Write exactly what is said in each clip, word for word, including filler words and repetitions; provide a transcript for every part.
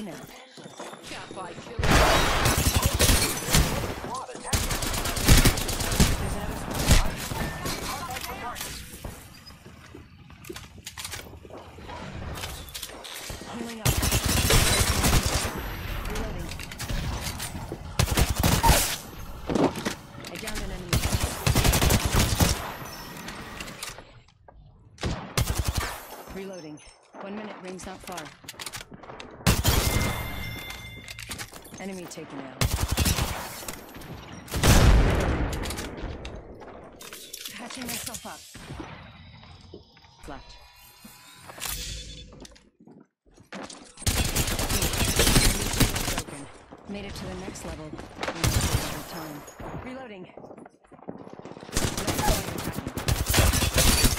taken out. Catfight killer. Healing up. Reloading. One minute, ring's not far. Enemy taken out. Patching myself up. Left. Broken. Made it to the next level. Time. Reloading.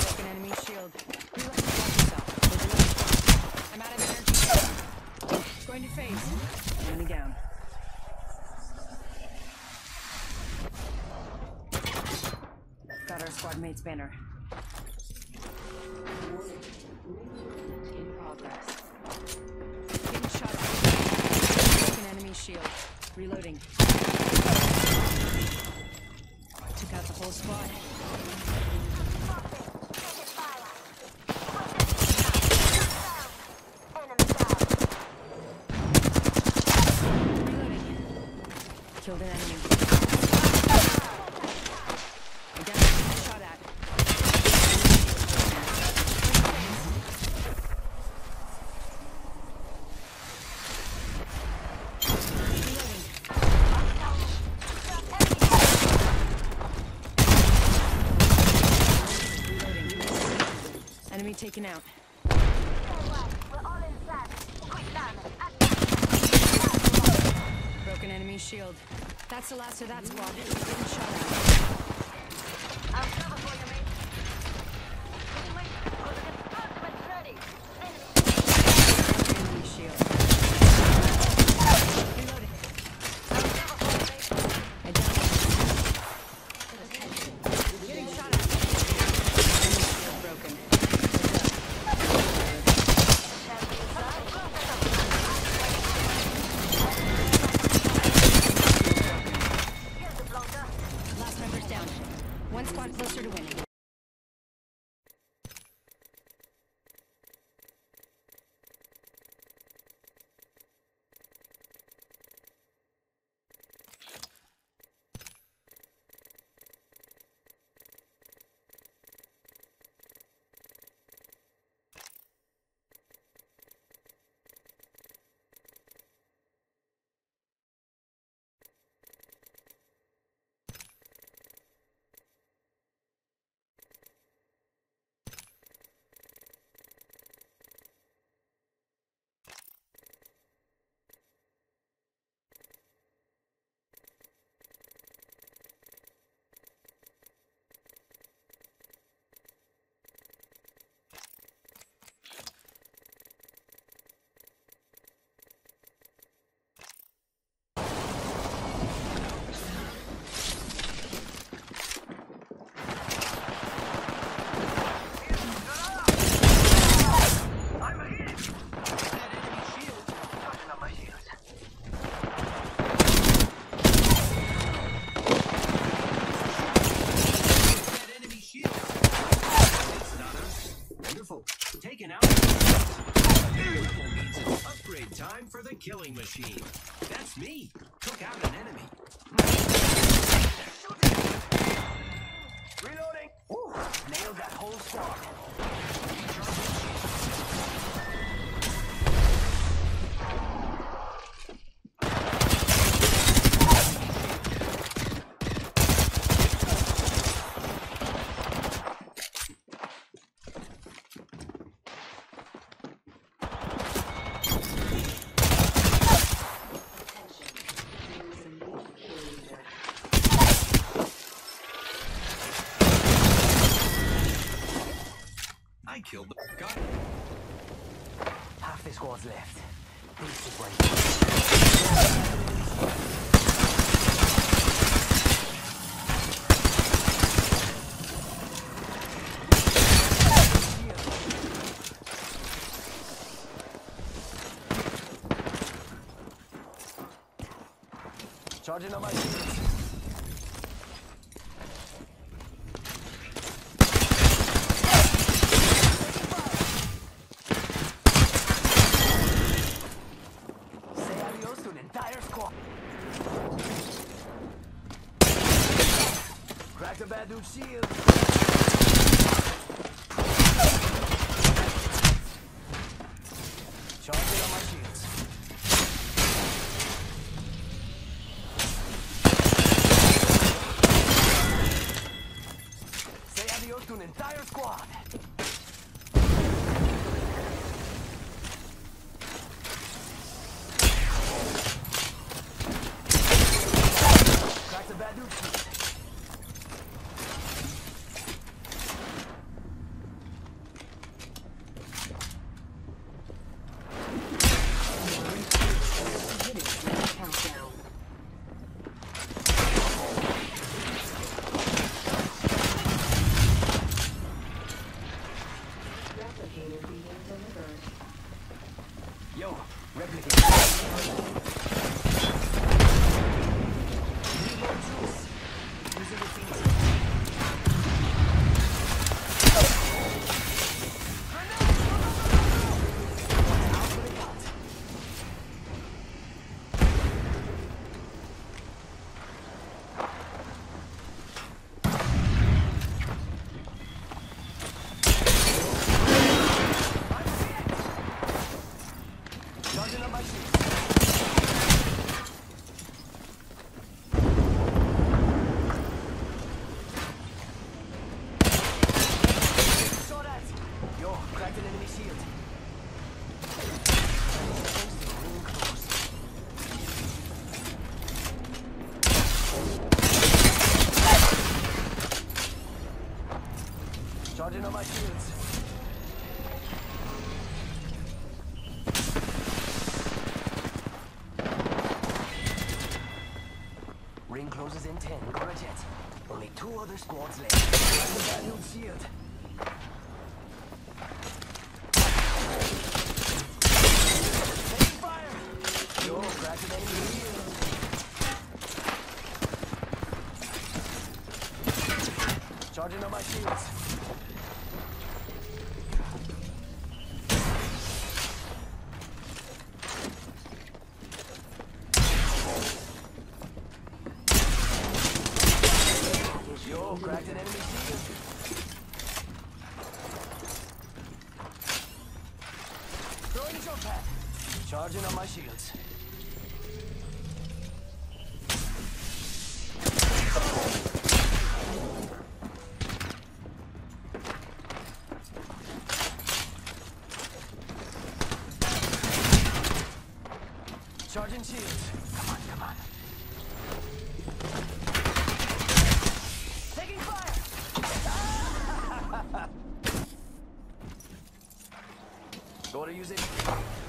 Broken enemy shield. Going to phase. Enemy down. Got our squad mate's banner. In progress. Getting shot at. Broken enemy shield. Reloading. Took out the whole squad. Killed an enemy. I got shot at. Reloading. Reloading. Enemy taken out. Enemy shield. That's the last of that squad. Getting shot at. I'll cover for you, mate. Enemy shield. Reloading. I'll cover for you, mate. Getting shot at. Enemy shield broken. One squad closer to winning. Time for the killing machine. That's me. Took out an enemy. Reloading. Ooh, nailed that whole squad. Killed the guy. Half the squad's left. This is waiting. Charging on my units. Shield. Charging on my shields. Say adios to an entire squad. Crack the bad dude shield. Yo, replicate. Charging on my shields. Ring closes in ten. Got a jet. Only two other squads left. Grab the valued shield. Take fire! Yo, grab the enemy shield. Charging on my shields. Yo, cracked an enemy shield. Throwing a jump pad. Charging on my shields. Charging shields. Come on, come on. Taking fire! Go to use it.